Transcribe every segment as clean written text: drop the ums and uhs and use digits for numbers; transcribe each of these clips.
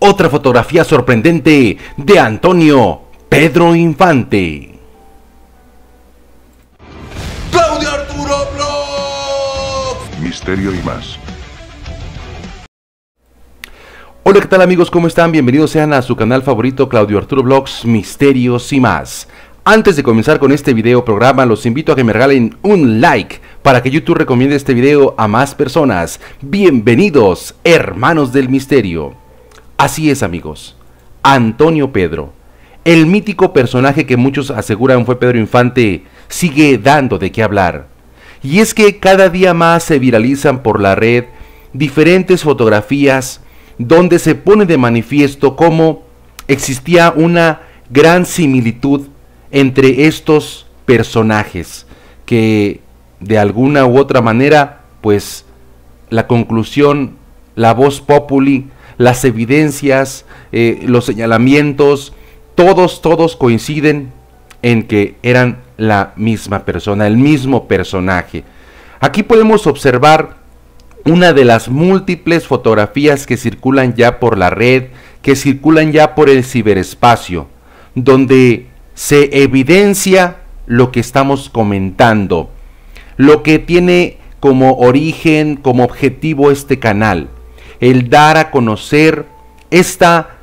Otra fotografía sorprendente de Antonio Pedro Infante. Claudio Arturo Vlogs. Misterio y más. Hola, ¿qué tal amigos? ¿Cómo están? Bienvenidos sean a su canal favorito Claudio Arturo Vlogs, Misterios y más. Antes de comenzar con este video programa, los invito a que me regalen un like para que YouTube recomiende este video a más personas. Bienvenidos, hermanos del misterio. Así es amigos, Antonio Pedro, el mítico personaje que muchos aseguran fue Pedro Infante, sigue dando de qué hablar. Y es que cada día más se viralizan por la red diferentes fotografías donde se pone de manifiesto cómo existía una gran similitud entre estos personajes, que de alguna u otra manera, pues la conclusión, la voz populi, las evidencias, los señalamientos, todos coinciden en que eran la misma persona, el mismo personaje. Aquí podemos observar una de las múltiples fotografías que circulan ya por la red, que circulan ya por el ciberespacio, donde se evidencia lo que estamos comentando, lo que tiene como origen, como objetivo este canal, el dar a conocer esta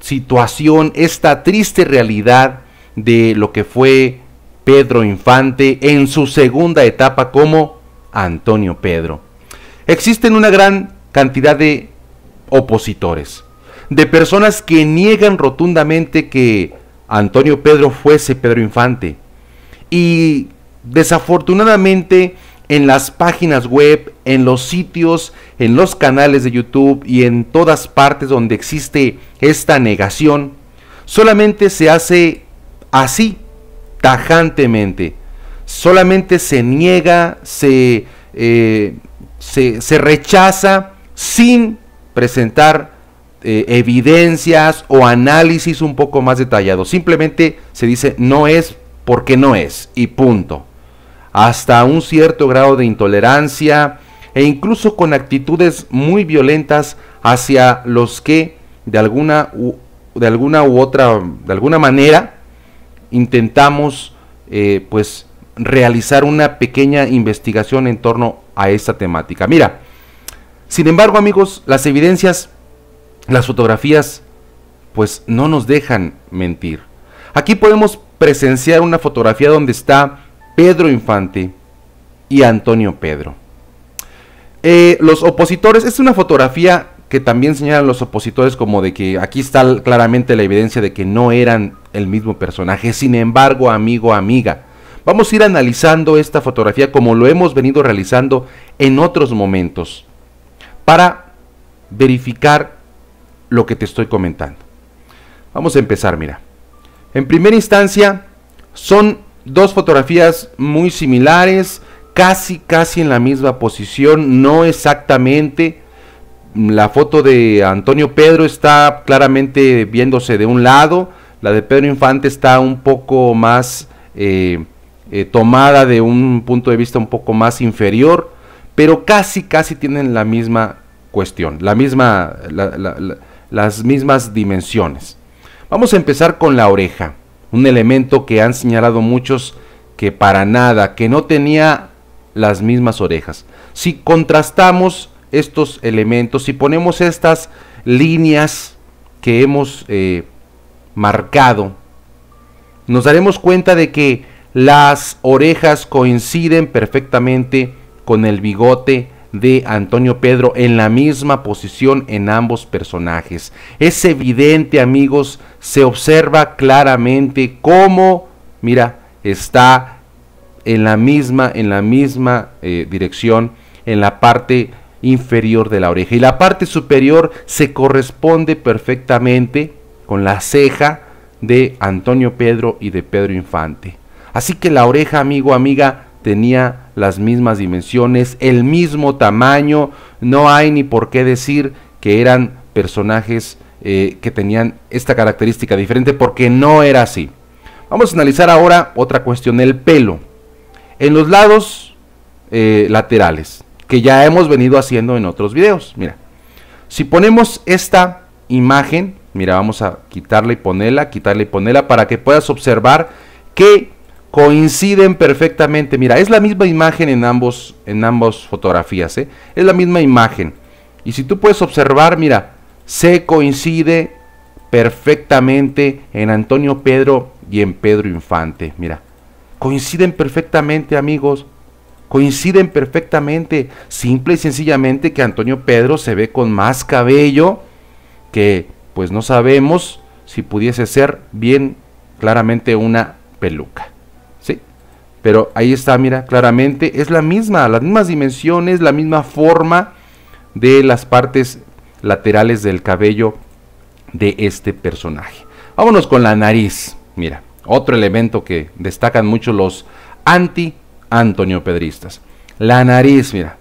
situación, esta triste realidad de lo que fue Pedro Infante en su segunda etapa como Antonio Pedro. Existen una gran cantidad de opositores, de personas que niegan rotundamente que Antonio Pedro fuese Pedro Infante, y desafortunadamente en las páginas web, en los sitios, en los canales de YouTube y en todas partes donde existe esta negación, solamente se hace así, tajantemente. Solamente se niega, se rechaza sin presentar evidencias o análisis un poco más detallados. Simplemente se dice no es porque no es y punto. Hasta un cierto grado de intolerancia e incluso con actitudes muy violentas hacia los que de alguna manera intentamos pues realizar una pequeña investigación en torno a esta temática. Mira, sin embargo amigos, las evidencias, las fotografías, pues no nos dejan mentir. Aquí podemos presenciar una fotografía donde está Pedro Infante y Antonio Pedro. Los opositores, es una fotografía que también señalan los opositores como de que aquí está claramente la evidencia de que no eran el mismo personaje. Sin embargo, amigo, amiga, vamos a ir analizando esta fotografía como lo hemos venido realizando en otros momentos para verificar lo que te estoy comentando. Vamos a empezar, mira. En primera instancia, son dos fotografías muy similares, casi en la misma posición, no exactamente. La foto de Antonio Pedro está claramente viéndose de un lado, la de Pedro Infante está un poco más tomada de un punto de vista un poco más inferior, pero casi tienen la misma cuestión, las mismas dimensiones. Vamos a empezar con la oreja. Un elemento que han señalado muchos que para nada, que no tenía las mismas orejas. Si contrastamos estos elementos, si ponemos estas líneas que hemos marcado, nos daremos cuenta de que las orejas coinciden perfectamente con el bigote de Antonio Pedro en la misma posición en ambos personajes. Es evidente amigos, se observa claramente cómo, mira, está en la misma dirección en la parte inferior de la oreja, y la parte superior se corresponde perfectamente con la ceja de Antonio Pedro y de Pedro Infante. Así que la oreja, amigo, amiga, tenía las mismas dimensiones, el mismo tamaño. No hay ni por qué decir que eran personajes que tenían esta característica diferente, porque no era así. Vamos a analizar ahora otra cuestión, el pelo. En los lados laterales, que ya hemos venido haciendo en otros videos. Mira, si ponemos esta imagen. Mira, vamos a quitarla y ponerla para que puedas observar que coinciden perfectamente. Mira, es la misma imagen en ambas fotografías, ¿eh? Es la misma imagen. Y si tú puedes observar, mira, se coincide perfectamente en Antonio Pedro y en Pedro Infante. Mira, coinciden perfectamente, amigos. Coinciden perfectamente. Simple y sencillamente que Antonio Pedro se ve con más cabello, que pues no sabemos si pudiese ser bien claramente una peluca, ¿sí? Pero ahí está, mira, claramente es la misma, las mismas dimensiones, la misma forma de las partes laterales del cabello de este personaje. Vámonos con la nariz. Mira, otro elemento que destacan mucho los anti-Antonio Pedristas. La nariz, mira,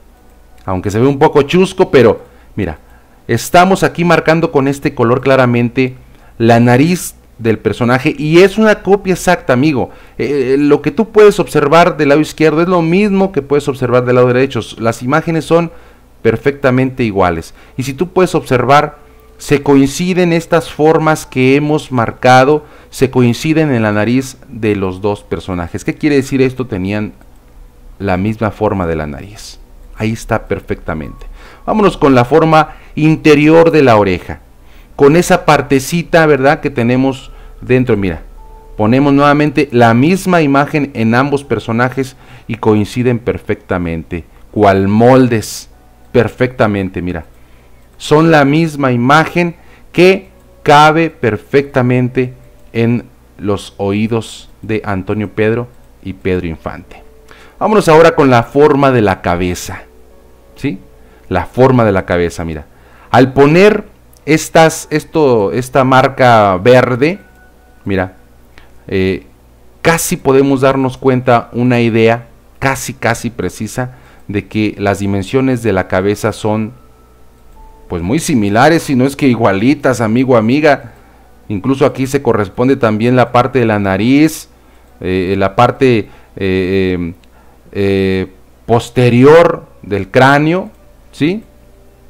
aunque se ve un poco chusco, pero mira, estamos aquí marcando con este color claramente la nariz del personaje, y es una copia exacta, amigo. Lo que tú puedes observar del lado izquierdo es lo mismo que puedes observar del lado derecho. Las imágenes son perfectamente iguales, y si tú puedes observar, se coinciden estas formas que hemos marcado, se coinciden en la nariz de los dos personajes. ¿Qué quiere decir esto? Tenían la misma forma de la nariz. Ahí está perfectamente. Vámonos con la forma interior de la oreja, con esa partecita, ¿verdad?, que tenemos dentro. Mira, ponemos nuevamente la misma imagen en ambos personajes y coinciden perfectamente, cual moldes, perfectamente. Mira, son la misma imagen que cabe perfectamente en los oídos de Antonio Pedro y Pedro Infante. Vámonos ahora con la forma de la cabeza, ¿sí? La forma de la cabeza, mira. Al poner esta marca verde, mira, casi podemos darnos cuenta una idea casi precisa de que las dimensiones de la cabeza son pues muy similares, si no es que igualitas, amigo, amiga. Incluso aquí se corresponde también la parte de la nariz, la parte posterior del cráneo, ¿sí?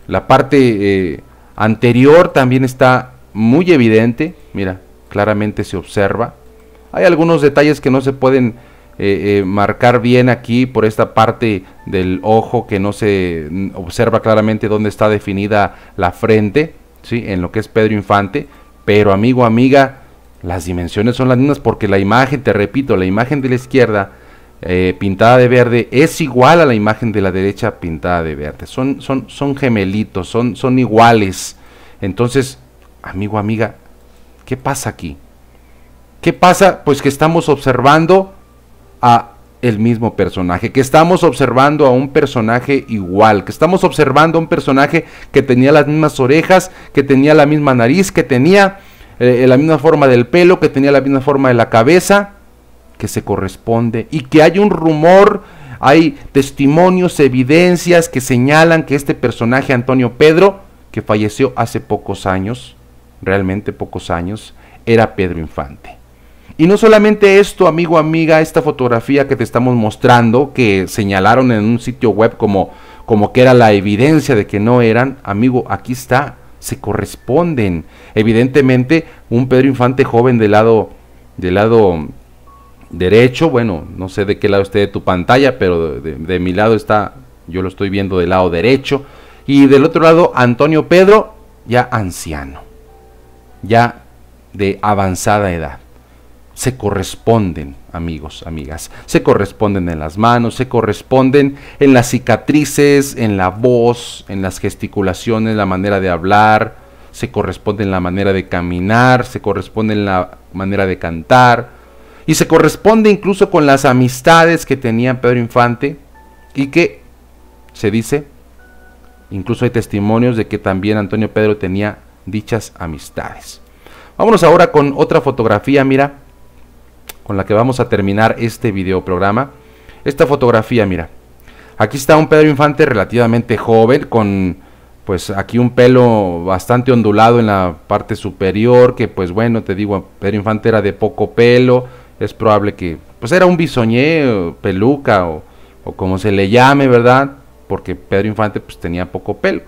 La parte anterior también está muy evidente, mira, claramente se observa. Hay algunos detalles que no se pueden marcar bien aquí por esta parte del ojo, que no se observa claramente dónde está definida la frente, ¿sí?, en lo que es Pedro Infante. Pero, amigo, amiga, las dimensiones son las mismas, porque la imagen, te repito, la imagen de la izquierda pintada de verde es igual a la imagen de la derecha pintada de verde. Son gemelitos, son iguales. Entonces, amigo, amiga, ¿qué pasa aquí? ¿Qué pasa? Pues que estamos observando a el mismo personaje, que estamos observando a un personaje igual, que estamos observando a un personaje que tenía las mismas orejas, que tenía la misma nariz, que tenía la misma forma del pelo, que tenía la misma forma de la cabeza, que se corresponde, y que hay un rumor, hay testimonios, evidencias que señalan que este personaje, Antonio Pedro, que falleció hace pocos años, realmente pocos años, era Pedro Infante. Y no solamente esto, amigo, amiga, esta fotografía que te estamos mostrando, que señalaron en un sitio web como que era la evidencia de que no eran, amigo, aquí está, se corresponden. Evidentemente, un Pedro Infante joven del lado derecho, bueno, no sé de qué lado esté de tu pantalla, pero de mi lado está, yo lo estoy viendo del lado derecho, y del otro lado, Antonio Pedro, ya anciano, ya de avanzada edad. Se corresponden, amigos, amigas, se corresponden en las manos, se corresponden en las cicatrices, en la voz, en las gesticulaciones, la manera de hablar, se corresponde en la manera de caminar, se corresponde en la manera de cantar, y se corresponde incluso con las amistades que tenía Pedro Infante, y que se dice, incluso hay testimonios de que también Antonio Pedro tenía dichas amistades. Vámonos ahora con otra fotografía, mira, con la que vamos a terminar este videoprograma. Esta fotografía, mira, aquí está un Pedro Infante relativamente joven, con pues aquí un pelo bastante ondulado en la parte superior, que pues bueno, te digo, Pedro Infante era de poco pelo, es probable que pues era un bisoñé, o peluca, o como se le llame, ¿verdad?, porque Pedro Infante pues tenía poco pelo.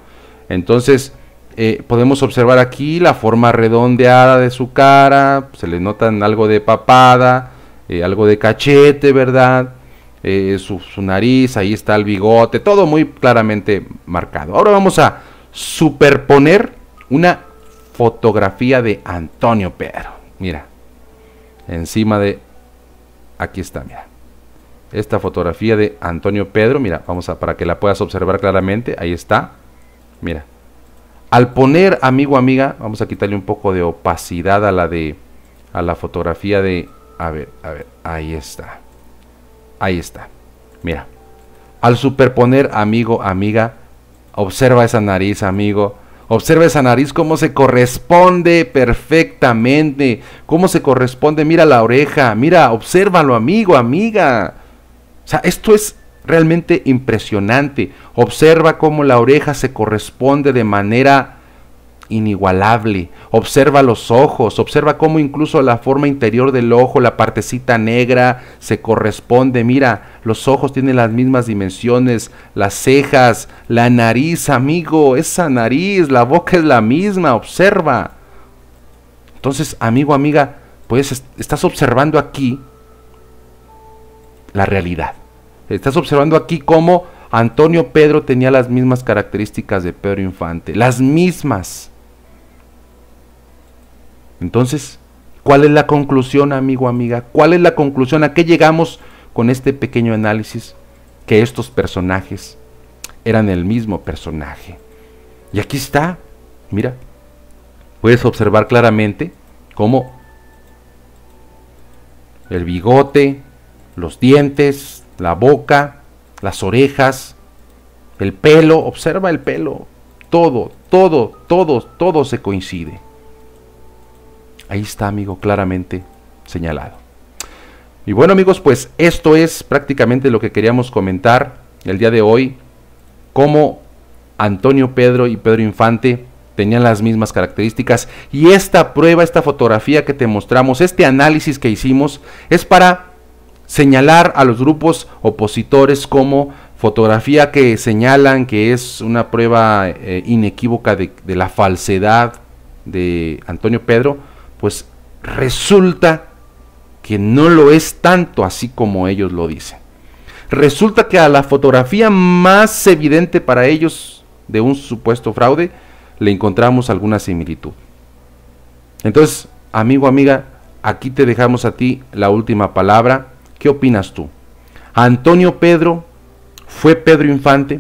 Entonces Podemos observar aquí la forma redondeada de su cara, se le notan algo de papada, algo de cachete, ¿verdad? Su nariz, ahí está el bigote, todo muy claramente marcado. Ahora vamos a superponer una fotografía de Antonio Pedro. Mira, encima de... aquí está, mira. Esta fotografía de Antonio Pedro, mira, vamos a... para que la puedas observar claramente, ahí está. Mira. Al poner, amigo, amiga, vamos a quitarle un poco de opacidad a la fotografía de... A ver, ahí está. Ahí está. Mira. Al superponer, amigo, amiga, observa esa nariz, amigo. Observa esa nariz, cómo se corresponde perfectamente. Cómo se corresponde. Mira la oreja. Mira, obsérvalo, amigo, amiga. O sea, esto es realmente impresionante. Observa cómo la oreja se corresponde de manera inigualable. Observa los ojos, observa cómo incluso la forma interior del ojo, la partecita negra, se corresponde. Mira, los ojos tienen las mismas dimensiones, las cejas, la nariz, amigo, esa nariz, la boca es la misma, observa. Entonces, amigo, amiga, pues estás observando aquí la realidad. Estás observando aquí cómo Antonio Pedro tenía las mismas características de Pedro Infante. Las mismas. Entonces, ¿cuál es la conclusión, amigo, amiga? ¿Cuál es la conclusión? ¿A qué llegamos con este pequeño análisis? Que estos personajes eran el mismo personaje. Y aquí está. Mira. Puedes observar claramente cómo el bigote, los dientes, la boca, las orejas, el pelo, observa el pelo, todo se coincide. Ahí está, amigo, claramente señalado. Y bueno, amigos, pues esto es prácticamente lo que queríamos comentar el día de hoy, cómo Antonio Pedro y Pedro Infante tenían las mismas características, y esta prueba, esta fotografía que te mostramos, este análisis que hicimos, es para señalar a los grupos opositores como fotografía que señalan que es una prueba inequívoca de la falsedad de Antonio Pedro, pues resulta que no lo es tanto así como ellos lo dicen. Resulta que a la fotografía más evidente para ellos de un supuesto fraude le encontramos alguna similitud. Entonces, amigo, amiga, aquí te dejamos a ti la última palabra. ¿Qué opinas tú? ¿Antonio Pedro fue Pedro Infante?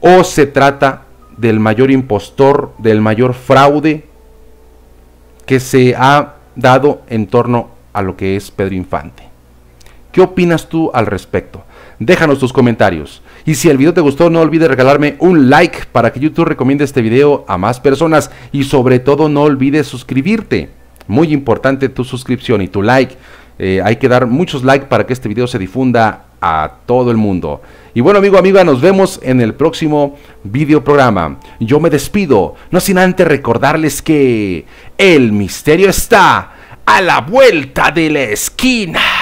¿O se trata del mayor impostor, del mayor fraude que se ha dado en torno a lo que es Pedro Infante? ¿Qué opinas tú al respecto? Déjanos tus comentarios. Y si el video te gustó, no olvides regalarme un like para que YouTube recomiende este video a más personas. Y sobre todo, no olvides suscribirte. Muy importante tu suscripción y tu like. Hay que dar muchos likes para que este video se difunda a todo el mundo. Y bueno, amigo, amiga, nos vemos en el próximo video programa. Yo me despido, no sin antes recordarles que el misterio está a la vuelta de la esquina.